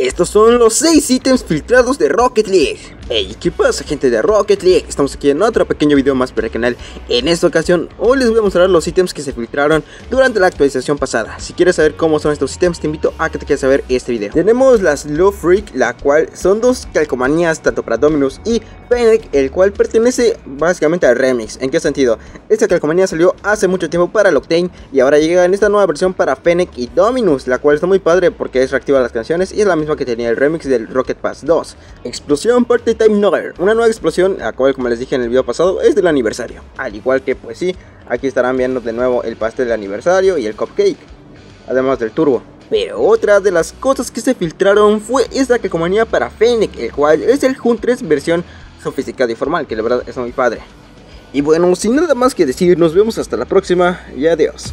Estos son los 6 ítems filtrados de Rocket League. Hey, ¿qué pasa, gente de Rocket League? Estamos aquí en otro pequeño video más para el canal. En esta ocasión, hoy les voy a mostrar los ítems que se filtraron durante la actualización pasada. Si quieres saber cómo son estos ítems, te invito a que te quedes a ver este video. Tenemos las Love Freak, la cual son dos calcomanías tanto para Dominus y Fennec, el cual pertenece básicamente a Remix. ¿En qué sentido? Esta calcomanía salió hace mucho tiempo para el Octane y ahora llega en esta nueva versión para Fennec y Dominus, la cual está muy padre porque es reactiva las canciones y es la misma que tenía el remix del Rocket Pass 2. Explosión parte Time Noir, una nueva explosión, la cual, como les dije en el video pasado, es del aniversario. Al igual que, pues sí, aquí estarán viendo de nuevo el pastel del aniversario y el cupcake, además del turbo. Pero otra de las cosas que se filtraron fue esta calcomanía para Fennec, el cual es el Huntress versión sofisticada y formal, que la verdad es muy padre. Y bueno, sin nada más que decir, nos vemos hasta la próxima y adiós.